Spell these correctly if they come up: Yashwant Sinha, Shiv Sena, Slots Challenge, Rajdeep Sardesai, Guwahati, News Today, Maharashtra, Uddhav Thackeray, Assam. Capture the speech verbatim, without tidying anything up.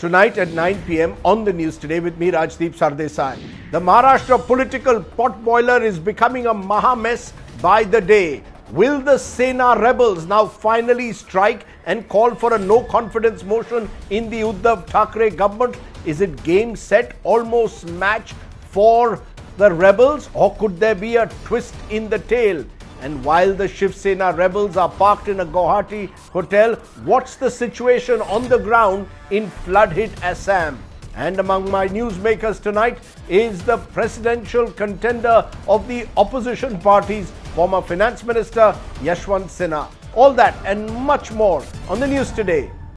tonight at nine p m on the news today with me, Rajdeep Sardesai. The Maharashtra political potboiler is becoming a maha mess by the day. Will the Sena rebels now finally strike and call for a no-confidence motion in the Uddhav Thackeray government? Is it game, set, almost match for the rebels, or could there be a twist in the tail? And while the Shiv Sena rebels are parked in a Guwahati hotel, what's the situation on the ground in flood-hit Assam? And among my newsmakers tonight is the presidential contender of the opposition parties, former Finance Minister Yashwant Sinha. All that and much more on the news today.